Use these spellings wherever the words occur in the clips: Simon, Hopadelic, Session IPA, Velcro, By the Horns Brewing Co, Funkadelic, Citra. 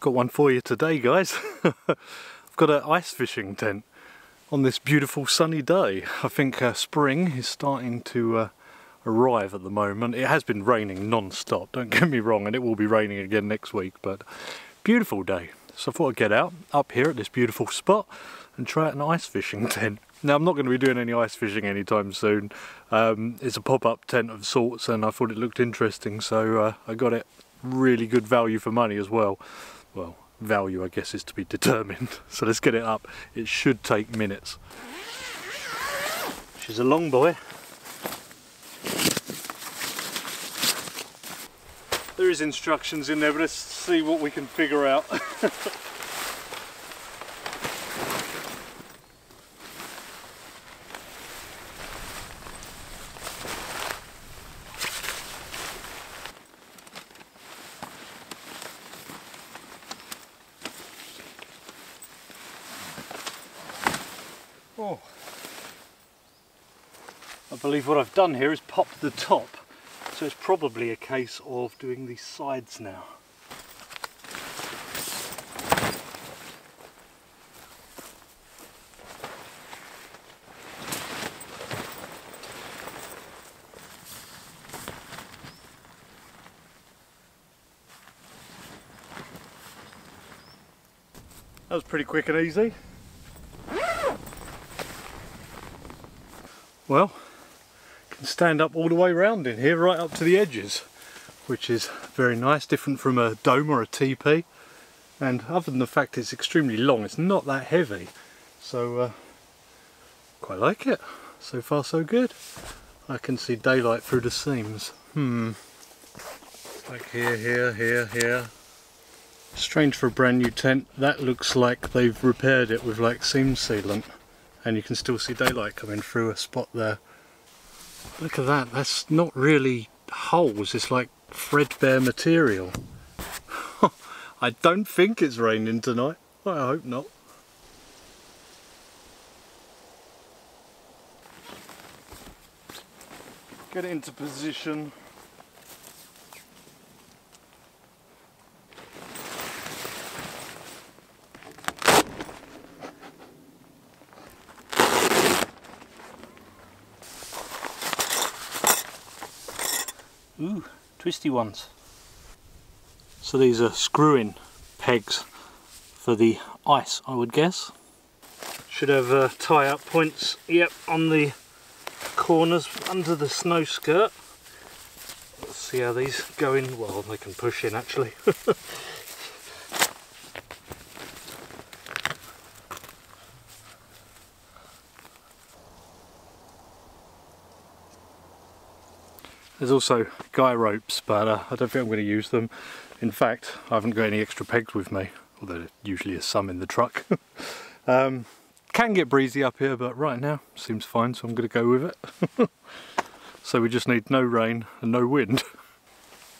Got one for you today, guys. I've got an ice fishing tent on this beautiful sunny day. I think spring is starting to arrive at the moment. It has been raining non-stop, don't get me wrong, and it will be raining again next week, but beautiful day. So I thought I'd get out up here at this beautiful spot and try out an ice fishing tent. Now, I'm not going to be doing any ice fishing anytime soon. It's a pop-up tent of sorts, and I thought it looked interesting, so I got it. Really good value for money as well. Well, value I guess is to be determined. So let's get it up. It should take minutes. She's a long boy. There is instructions in there, but let's see what we can figure out. I believe what I've done here is popped the top, so it's probably a case of doing the sides now. That was pretty quick and easy. Well, stand up all the way round in here, right up to the edges, which is very nice, different from a dome or a teepee. And other than the fact it's extremely long, it's not that heavy, so quite like it. So far so good. I can see daylight through the seams. Like here. Strange for a brand new tent. That looks like they've repaired it with like seam sealant, and you can still see daylight coming through a spot there. Look at that, that's not really holes, it's like threadbare material. I don't think it's raining tonight. Well, I hope not. Get it into position. Ooh, twisty ones. So these are screw-in pegs for the ice, I would guess. Should have tie-up points, yep, on the corners under the snow skirt. Let's see how these go in. Well, they can push in actually. There's also guy ropes, but I don't think I'm going to use them. In fact, I haven't got any extra pegs with me, although there usually is some in the truck. Can get breezy up here, but right now seems fine, so I'm going to go with it. So we just need no rain and no wind.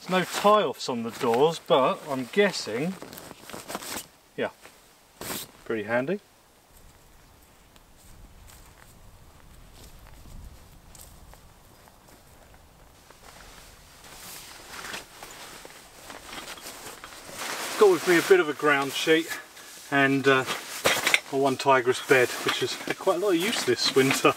There's no tie-offs on the doors, but I'm guessing, yeah, pretty handy. Got with me a bit of a ground sheet and a one tigress bed, which has had quite a lot of use this winter.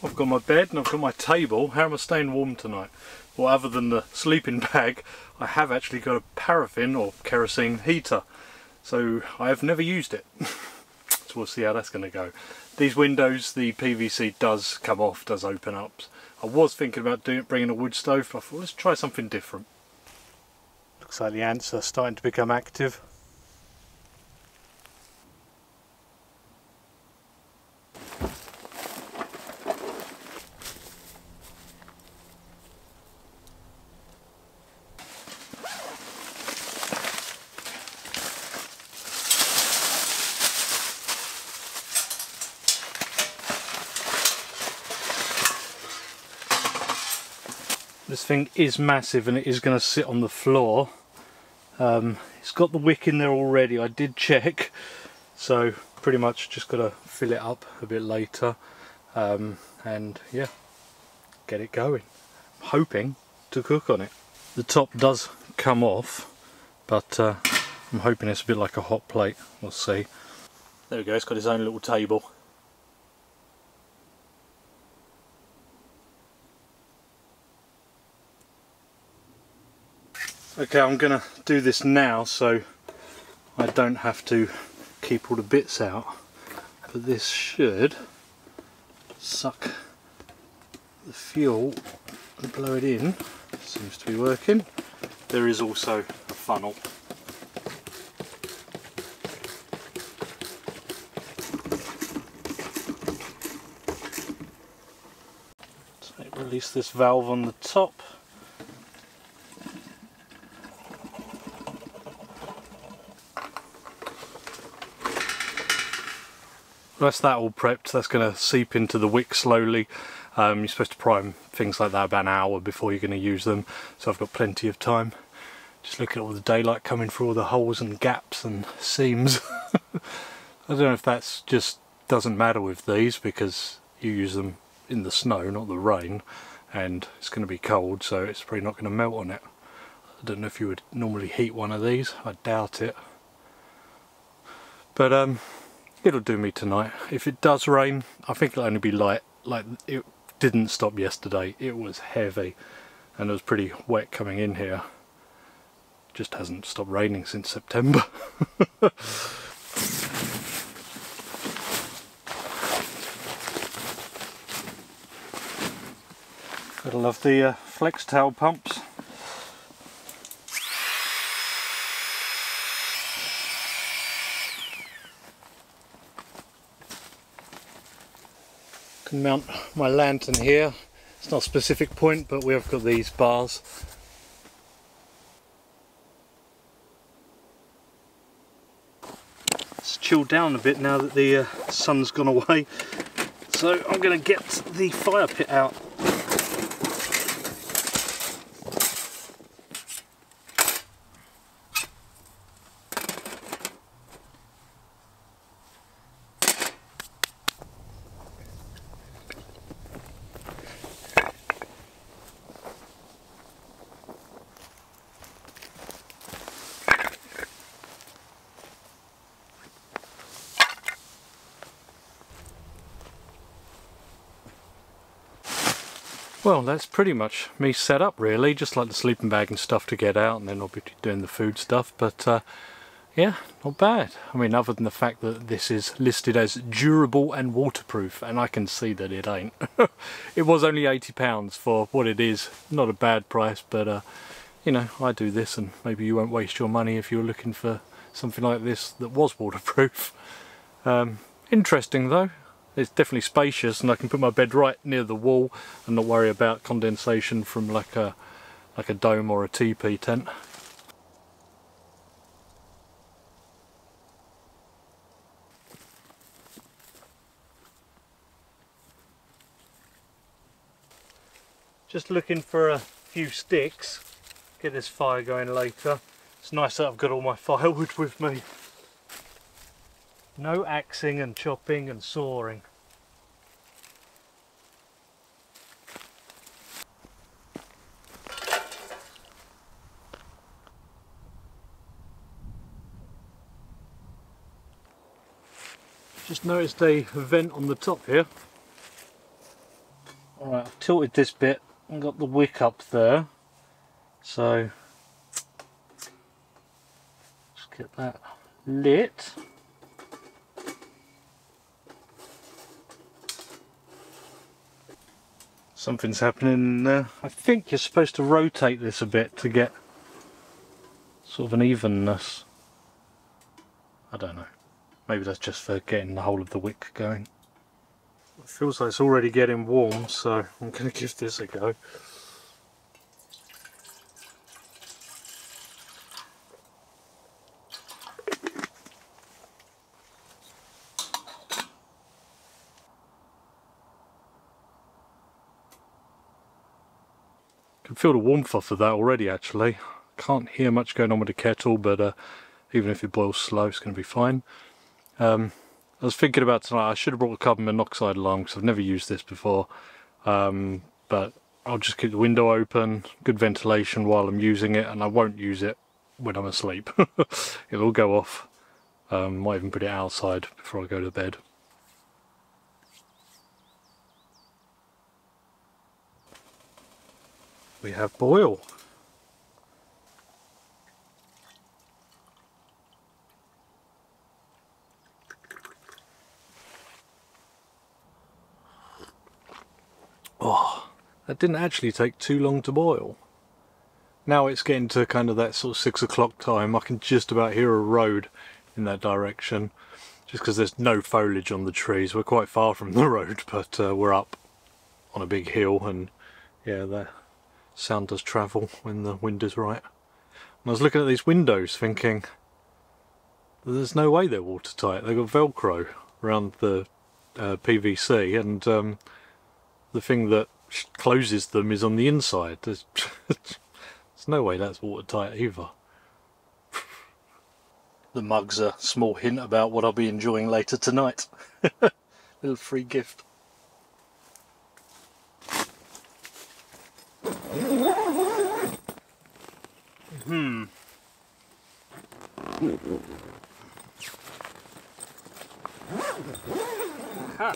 I've got my bed and I've got my table. How am I staying warm tonight? Well, other than the sleeping bag, I have actually got a paraffin or kerosene heater. So I have never used it. So we'll see how that's going to go. These windows, the PVC does come off, does open up. I was thinking about bringing a wood stove, but I thought let's try something different. Looks like the ants are starting to become active. This thing is massive and it is going to sit on the floor. It's got the wick in there already, I did check, so pretty much just got to fill it up a bit later, and yeah, get it going. I'm hoping to cook on it. The top does come off, but I'm hoping it's a bit like a hot plate, we'll see. There we go, it's got its own little table. Okay, I'm gonna do this now so I don't have to keep all the bits out, but this should suck the fuel and blow it in. Seems to be working. There is also a funnel. So release this valve on the top. That's that all prepped, that's going to seep into the wick slowly. You're supposed to prime things like that about an hour before you're going to use them, so I've got plenty of time. Just look at all the daylight coming through all the holes and gaps and seams. I don't know if that's just doesn't matter with these because you use them in the snow, not the rain, and it's going to be cold, so it's probably not going to melt on it. I don't know if you would normally heat one of these, I doubt it. But it'll do me tonight. If it does rain, I think it'll only be light. Like, it didn't stop yesterday, it was heavy and it was pretty wet coming in here. Just hasn't stopped raining since September. Gotta love the flex tail pumps. Can mount my lantern here. It's not a specific point, but we have got these bars. It's chilled down a bit now that the sun's gone away, so I'm going to get the fire pit out. Well, that's pretty much me set up really, just like the sleeping bag and stuff to get out, and then obviously doing the food stuff, but yeah, not bad. I mean, other than the fact that this is listed as durable and waterproof, and I can see that it ain't. It was only £80 for what it is, not a bad price, but you know, I do this and maybe you won't waste your money if you're looking for something like this that was waterproof. Interesting though. It's definitely spacious, and I can put my bed right near the wall and not worry about condensation from like a dome or a teepee tent. Just looking for a few sticks, get this fire going later. It's nice that I've got all my firewood with me. No axing and chopping and sawing. Just noticed a vent on the top here. Alright, I've tilted this bit and got the wick up there. So, let's get that lit. Something's happening in there. I think you're supposed to rotate this a bit to get sort of an evenness. I don't know. Maybe that's just for getting the whole of the wick going. It feels like it's already getting warm, so I'm going to give this a go. Can feel the warmth off of that already actually. Can't hear much going on with the kettle, but even if it boils slow it's going to be fine. I was thinking about tonight, I should have brought a carbon monoxide along because I've never used this before, but I'll just keep the window open, good ventilation while I'm using it, and I won't use it when I'm asleep. It'll all go off. Might even put it outside before I go to bed. We have boil. Oh, that didn't actually take too long to boil. Now it's getting to kind of that sort of 6 o'clock time. I can just about hear a road in that direction, just because there's no foliage on the trees. We're quite far from the road, but we're up on a big hill, and yeah, the sound does travel when the wind is right. And I was looking at these windows thinking, there's no way they're watertight. They've got Velcro around the PVC, and the thing that closes them is on the inside. There's no way that's watertight either. The mug's a small hint about what I'll be enjoying later tonight. Little free gift. Aha.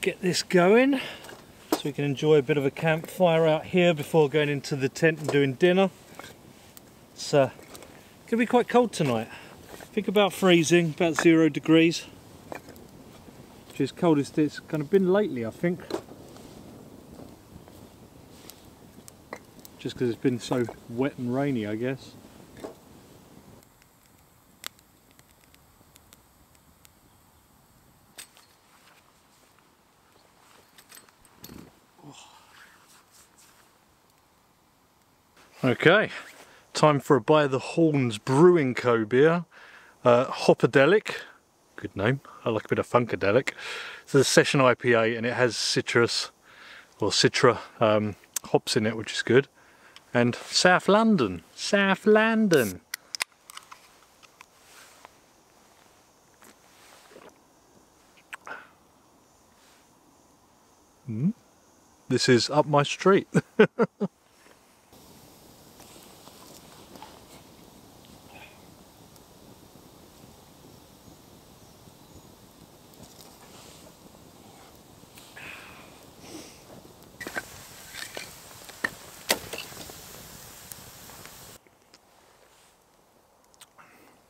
Get this going so we can enjoy a bit of a campfire out here before going into the tent and doing dinner. It's gonna be quite cold tonight. I think about freezing, about 0 degrees, which is coldest it's kind of been lately, I think, just because it's been so wet and rainy, I guess. Okay, time for a By the Horns Brewing Co beer, Hopadelic, good name, I like a bit of Funkadelic. It's a Session IPA and it has Citra hops in it, which is good. And South London. This is up my street.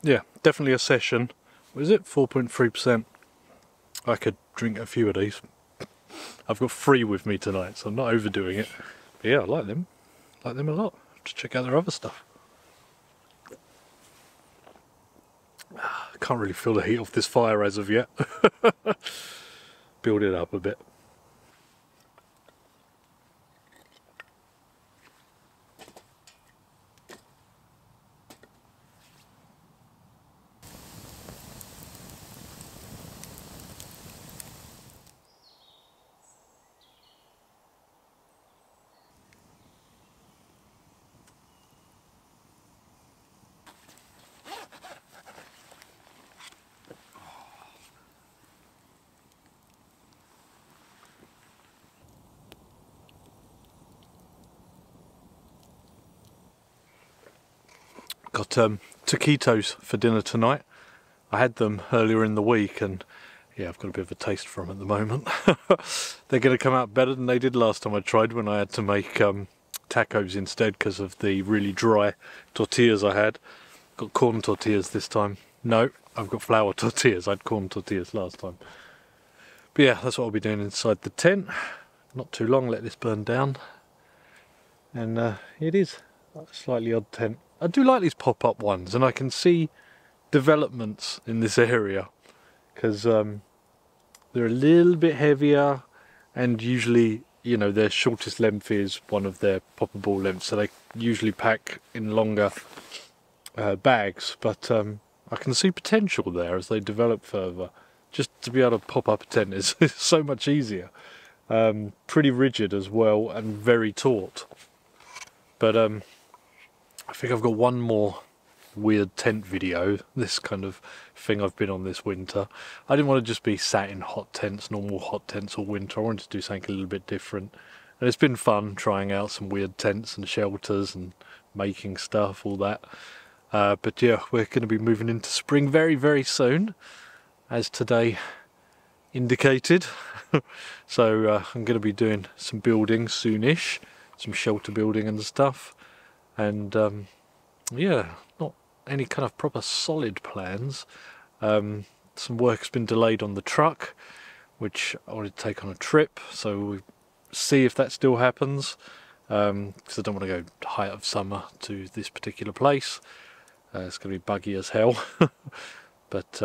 Yeah, definitely a session. What is it? 4.3%. I could drink a few of these. I've got 3 with me tonight, so I'm not overdoing it. But yeah, I like them. I like them a lot. Just check out their other stuff. I can't really feel the heat off this fire as of yet. Build it up a bit. Got taquitos for dinner tonight. I had them earlier in the week and yeah, I've got a bit of a taste for them at the moment. They're going to come out better than they did last time I tried, when I had to make tacos instead because of the really dry tortillas I had. Got corn tortillas this time. No, I've got flour tortillas. I had corn tortillas last time. But yeah, that's what I'll be doing inside the tent. Not too long, let this burn down. And it is a slightly odd tent. I do like these pop-up ones, and I can see developments in this area because they're a little bit heavier, and usually, you know, their shortest length is one of their poppable lengths, so they usually pack in longer bags. But I can see potential there as they develop further. Just to be able to pop up a tent is so much easier. Pretty rigid as well, and very taut. But I think I've got one more weird tent video, this kind of thing I've been on this winter. I didn't want to just be sat in hot tents, normal hot tents all winter. I wanted to do something a little bit different. And it's been fun trying out some weird tents and shelters and making stuff, all that. But yeah, we're going to be moving into spring very, very soon, as today indicated. So I'm going to be doing some building soonish, some shelter building and stuff. And yeah, not any kind of proper solid plans. Some work's been delayed on the truck, which I wanted to take on a trip, so we'll see if that still happens, because I don't want to go height of summer to this particular place. It's going to be buggy as hell. But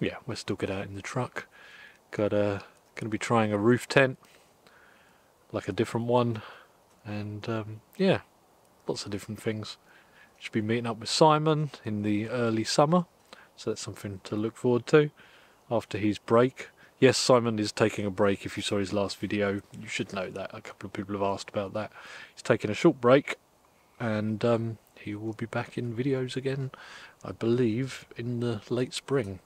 yeah, we'll still get out in the truck. Going to be trying a roof tent, like a different one, and yeah, lots of different things. Should be meeting up with Simon in the early summer, so that's something to look forward to after his break. Yes, Simon is taking a break. If you saw his last video, you should know that. A couple of people have asked about that. He's taking a short break, and he will be back in videos again, I believe, in the late spring.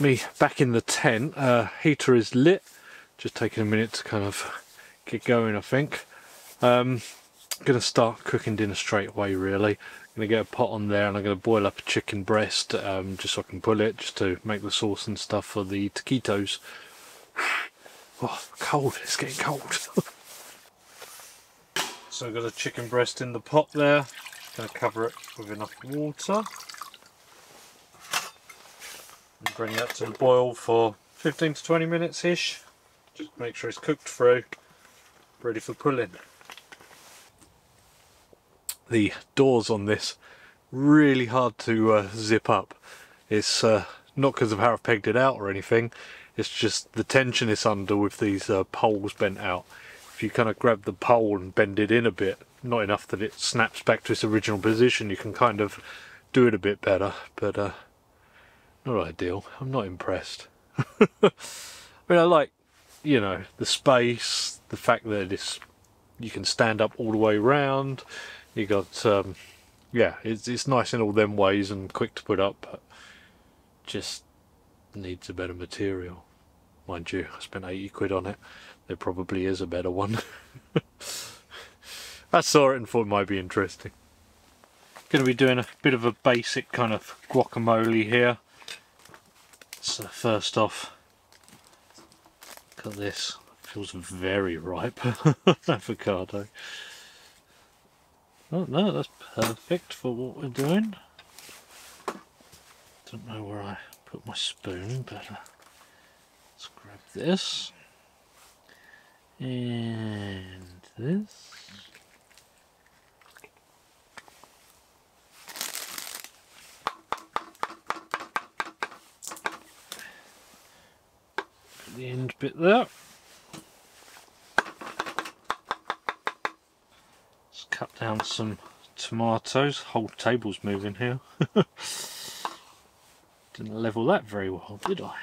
Me back in the tent. Heater is lit, just taking a minute to kind of get going, I think. Gonna start cooking dinner straight away, really. Gonna get a pot on there, and I'm gonna boil up a chicken breast, just so I can pull it, just to make the sauce and stuff for the taquitos. Oh, cold, it's getting cold. So I've got a chicken breast in the pot there. Gonna cover it with enough water. And bring that to the boil for 15 to 20 minutes ish. Just make sure it's cooked through, ready for pulling. The doors on this really hard to zip up. It's not because of how I've pegged it out or anything. It's just the tension it's under with these poles bent out. If you kind of grab the pole and bend it in a bit, not enough that it snaps back to its original position, you can kind of do it a bit better. But not ideal. I'm not impressed. I mean, I like, you know, the space, the fact that it's, you can stand up all the way round. You got, yeah, it's nice in all them ways and quick to put up, but just needs a better material. Mind you, I spent 80 quid on it. There probably is a better one. I saw it and thought it might be interesting. Going to be doing a bit of a basic kind of guacamole here. So first off, look at this, feels very ripe, avocado. Oh no, that's perfect for what we're doing. Don't know where I put my spoon, but let's grab this, and this. The end bit there. Let's cut down some tomatoes. Whole table's moving here. Didn't level that very well, did I?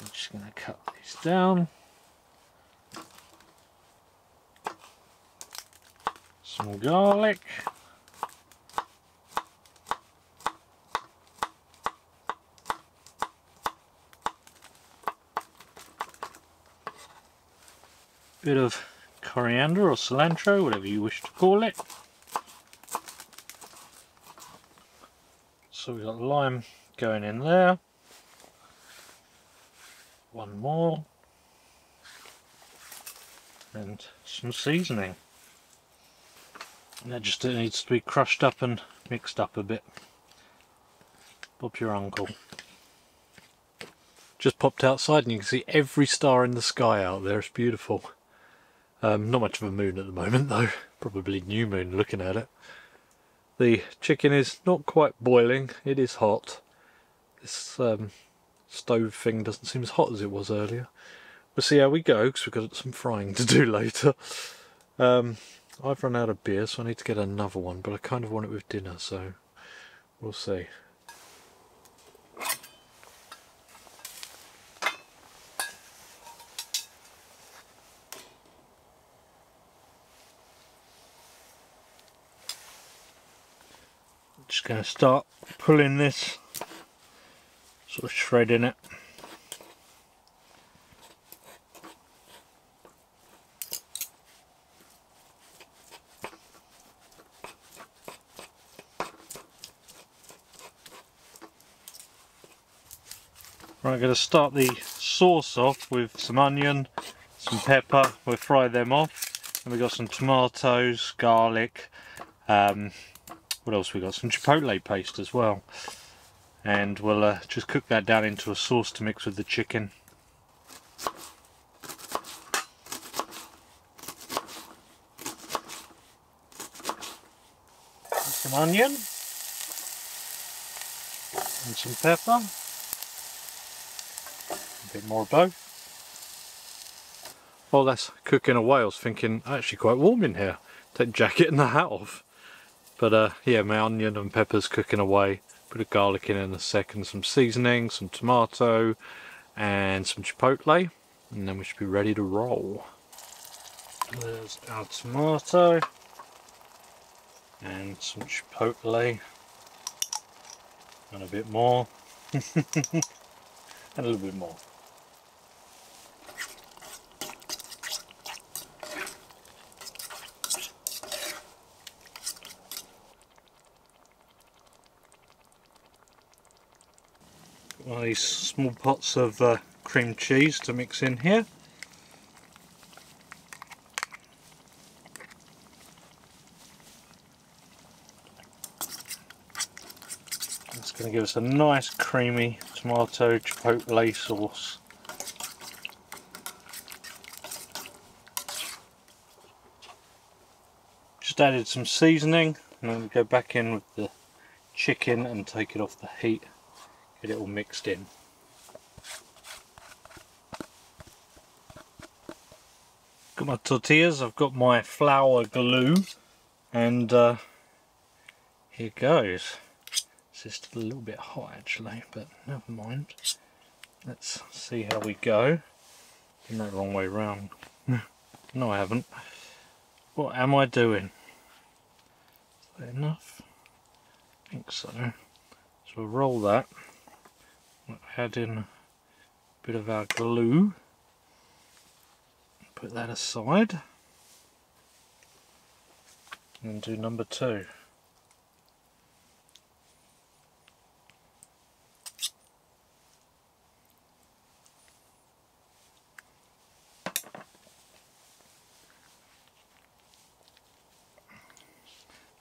I'm just going to cut these down. Some garlic. bit of coriander or cilantro, whatever you wish to call it. So we've got lime going in there. One more. And some seasoning. And that just needs to be crushed up and mixed up a bit. Bob your uncle. Just popped outside and you can see every star in the sky out there. It's beautiful. Not much of a moon at the moment though. Probably new moon looking at it. The chicken is not quite boiling. It is hot. This stove thing doesn't seem as hot as it was earlier. We'll see how we go because we've got some frying to do later. I've run out of beer, so I need to get another one, but I kind of want it with dinner, so we'll see. Just going to start pulling this, sort of shredding it. Right, I'm going to start the sauce off with some onion, some pepper. We'll fry them off, and we've got some tomatoes, garlic, what else we got? Some chipotle paste as well. And we'll just cook that down into a sauce to mix with the chicken. Some onion. And some pepper. A bit more of both. While that's cooking away, I was thinking, actually quite warm in here. Take the jacket and the hat off. But yeah, my onion and pepper's cooking away. Put a garlic in a second, some seasoning, some tomato and some chipotle. And then we should be ready to roll. There's our tomato and some chipotle and a bit more and a little bit more. One of these small pots of cream cheese to mix in here. It's going to give us a nice creamy tomato chipotle sauce. Just added some seasoning and then we go back in with the chicken and take it off the heat. Get it all mixed in. Got my tortillas, I've got my flour glue, and here goes. It's just a little bit hot actually, but never mind. Let's see how we go. Been that wrong way round. No, I haven't. What am I doing? Is that enough? I think so. So we'll roll that. Add in a bit of our glue, put that aside, and then do number two.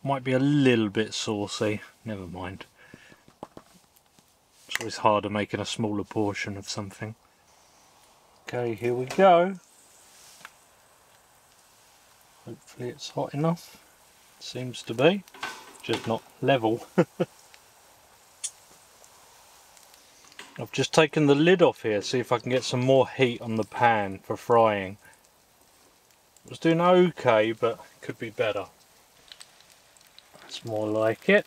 Might be a little bit saucy, never mind. It's always harder making a smaller portion of something. Okay, here we go. Hopefully it's hot enough. Seems to be. Just not level. I've just taken the lid off here, see if I can get some more heat on the pan for frying. I was doing okay, but could be better. That's more like it.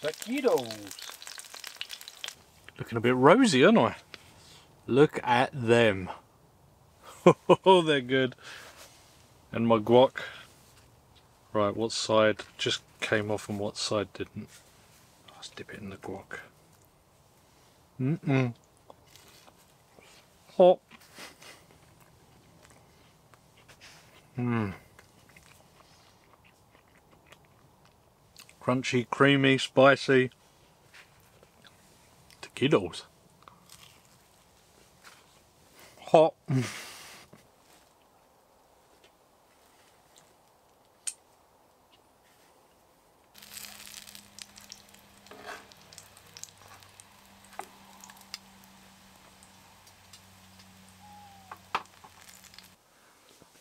Taquitos. Looking a bit rosy, aren't I? Look at them. Oh, they're good. And my guac. Right, what side just came off and what side didn't? Let's dip it in the guac. Oh. Crunchy, creamy, spicy. The kiddos. Hot.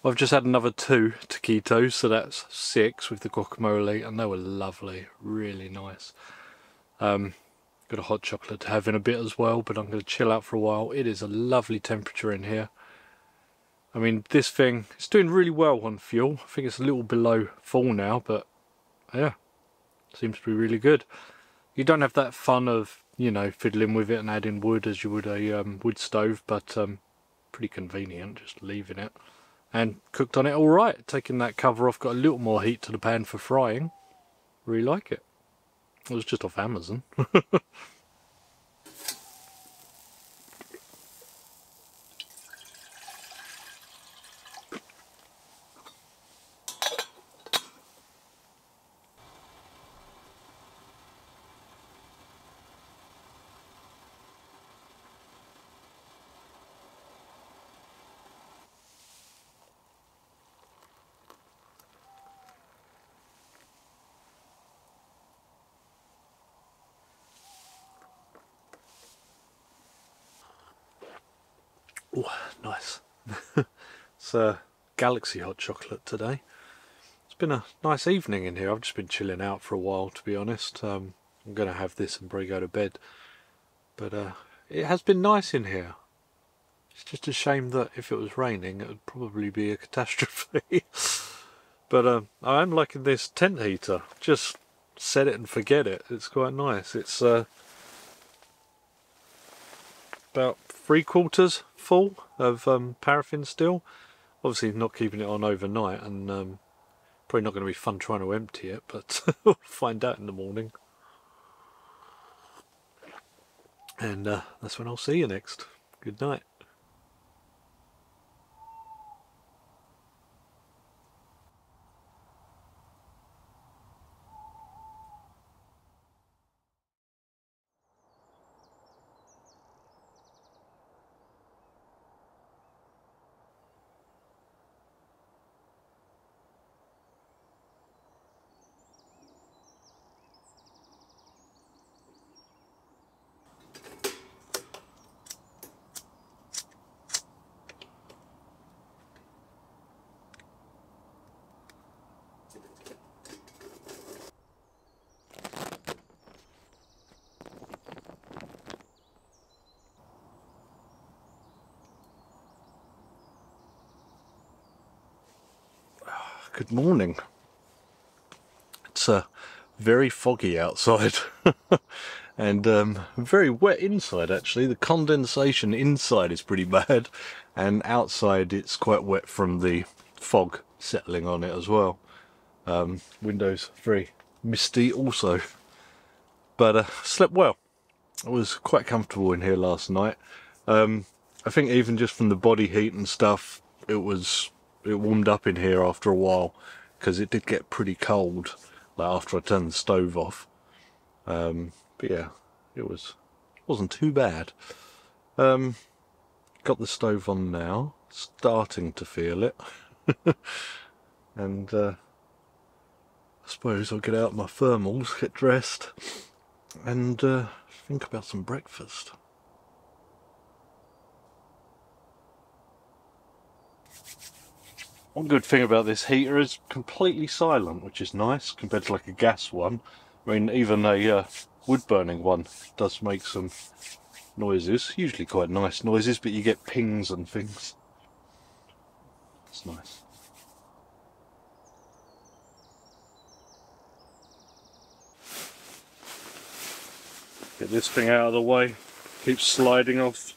I've just had another 2 taquitos, so that's 6 with the guacamole, and they were lovely, really nice. Got a hot chocolate to have in a bit as well, but I'm going to chill out for a while. It is a lovely temperature in here. I mean, this thing, it's doing really well on fuel. I think it's a little below full now, but yeah, seems to be really good. You don't have that fun of, you know, fiddling with it and adding wood as you would a wood stove, but pretty convenient just leaving it. And cooked on it all right. Taking that cover off, got a little more heat to the pan for frying. Really like it. It was just off Amazon. Oh, nice. It's a Galaxy hot chocolate today. It's been a nice evening in here. I've just been chilling out for a while, to be honest. I'm going to have this and probably go to bed. But it has been nice in here. It's just a shame that if it was raining, it would probably be a catastrophe. But I am liking this tent heater. Just set it and forget it. It's quite nice. It's about 3/4 full of paraffin still. Obviously not keeping it on overnight, and probably not going to be fun trying to empty it, but we'll find out in the morning. And that's when I'll see you next. Good night. Good morning. It's very foggy outside and very wet inside actually. The condensation inside is pretty bad, and outside it's quite wet from the fog settling on it as well. Windows very misty also. But slept well. I was quite comfortable in here last night. I think even just from the body heat and stuff, it warmed up in here after a while, because it did get pretty cold, like after I turned the stove off. But yeah, it wasn't too bad. Got the stove on now, starting to feel it. And I suppose I'll get out my thermals, get dressed, and think about some breakfast. One good thing about this heater is completely silent, which is nice compared to like a gas one. I mean, even a wood burning one does make some noises, usually quite nice noises, but you get pings and things. It's nice. Get this thing out of the way, keeps sliding off.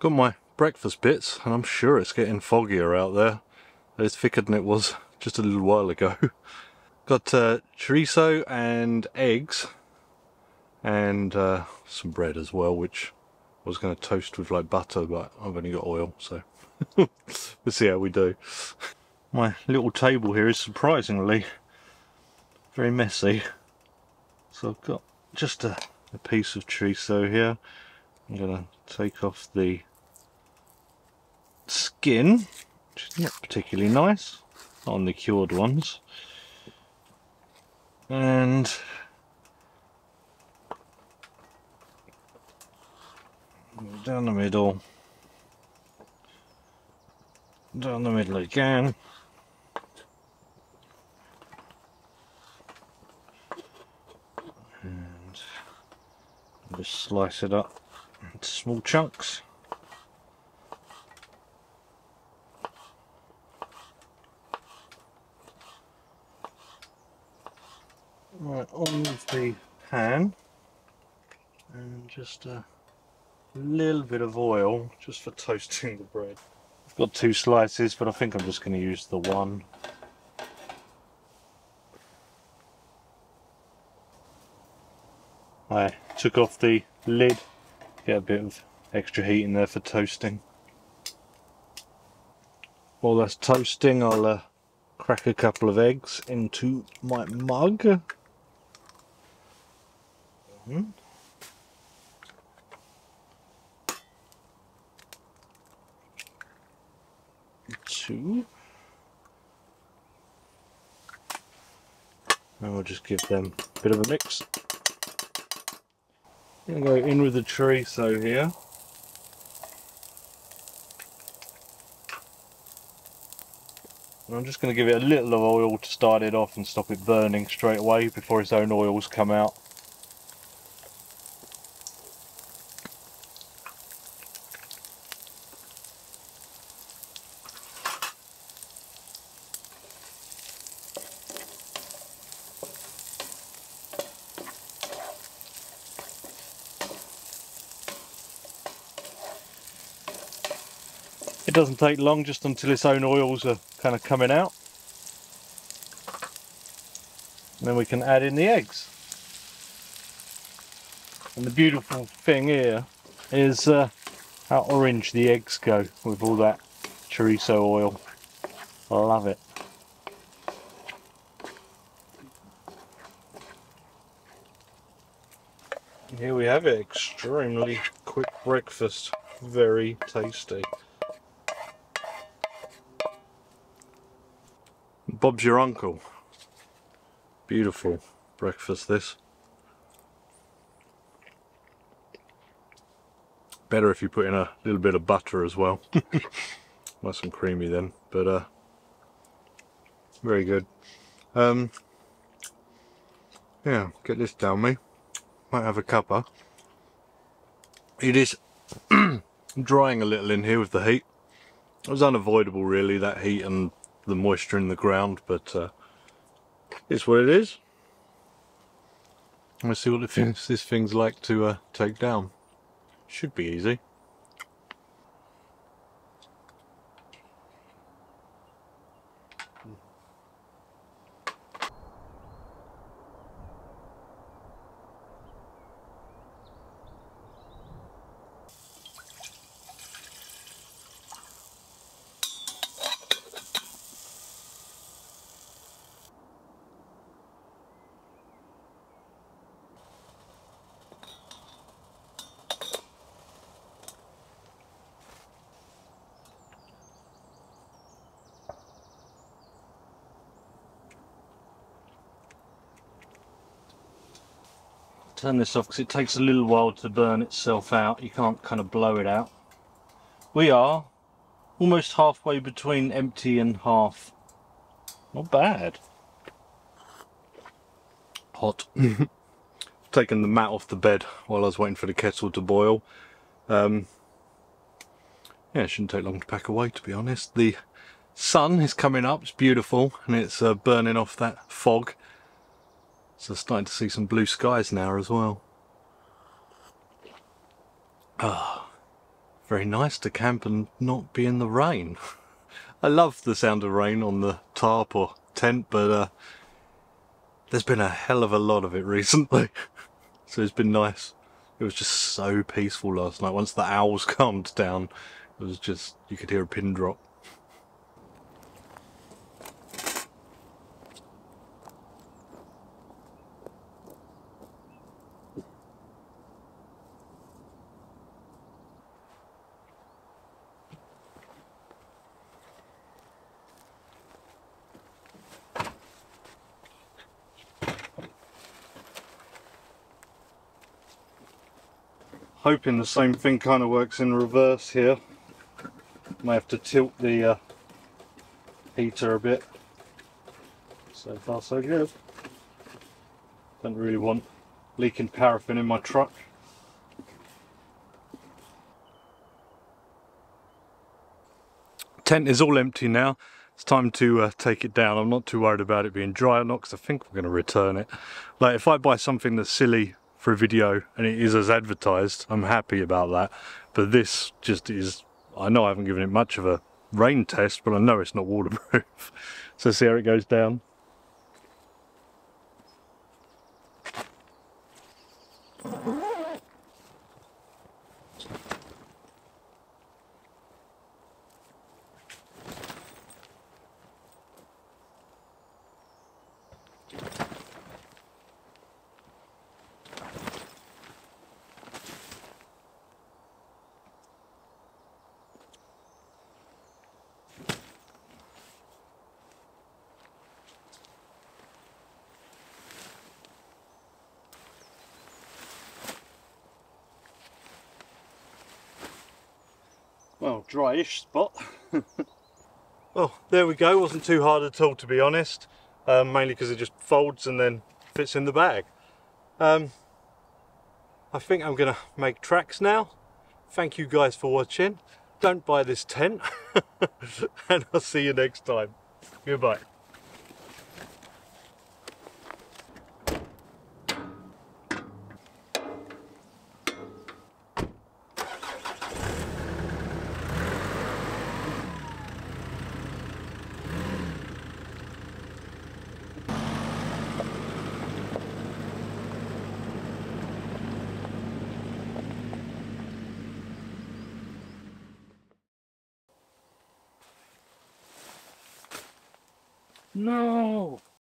Got my breakfast bits, and I'm sure it's getting foggier out there. It's thicker than it was just a little while ago. Got chorizo and eggs and some bread as well, which I was going to toast with like butter, but I've only got oil, so we'll see how we do. My little table here is surprisingly very messy. So I've got just a piece of chorizo here. I'm going to take off the skin, which is not particularly nice on the cured ones. And down the middle. Down the middle again. And just slice it up into small chunks. Right, on with the pan, and just a little bit of oil just for toasting the bread. I've got two slices, but I think I'm just going to use the one. I took off the lid, get a bit of extra heat in there for toasting. While that's toasting, I'll crack a couple of eggs into my mug. Two. And we'll just give them a bit of a mix. I'm going to go in with the chorizo here. And I'm just going to give it a little of oil to start it off and stop it burning straight away before its own oils come out. It doesn't take long, just until its own oils are kind of coming out. And then we can add in the eggs. And the beautiful thing here is how orange the eggs go with all that chorizo oil. I love it. And here we have it, extremely quick breakfast, very tasty. Bob's your uncle. Beautiful breakfast this. Better if you put in a little bit of butter as well. Nice and creamy then, but very good. Yeah, get this down me. Might have a cuppa. It is drying a little in here with the heat. It was unavoidable really, that heat and the moisture in the ground, but it's what it is. Let's see what this thing's like to take down. Should be easy. Turn this off because it takes a little while to burn itself out. You can't kind of blow it out. We are almost halfway between empty and half. Not bad. Hot. I've taken the mat off the bed while I was waiting for the kettle to boil. Yeah, it shouldn't take long to pack away, to be honest. The sun is coming up, it's beautiful, and it's burning off that fog. So starting to see some blue skies now as well. Ah, very nice to camp and not be in the rain. I love the sound of rain on the tarp or tent, but there's been a hell of a lot of it recently. So it's been nice. It was just so peaceful last night. Once the owls calmed down, it was just, you could hear a pin drop. Hoping the same thing kind of works in reverse here. May have to tilt the heater a bit. So far so good. Don't really want leaking paraffin in my truck. Tent is all empty now. It's time to take it down. I'm not too worried about it being dry or not because I think we're going to return it. Like if I buy something that's silly for a video and it is as advertised, I'm happy about that, but this just is, I know I haven't given it much of a rain test, but I know it's not waterproof. So see how it goes down. Well, dryish spot. Well, there we go. Wasn't too hard at all, to be honest. Mainly because it just folds and then fits in the bag. I think I'm gonna make tracks now. Thank you guys for watching. Don't buy this tent. And I'll see you next time. Goodbye. No!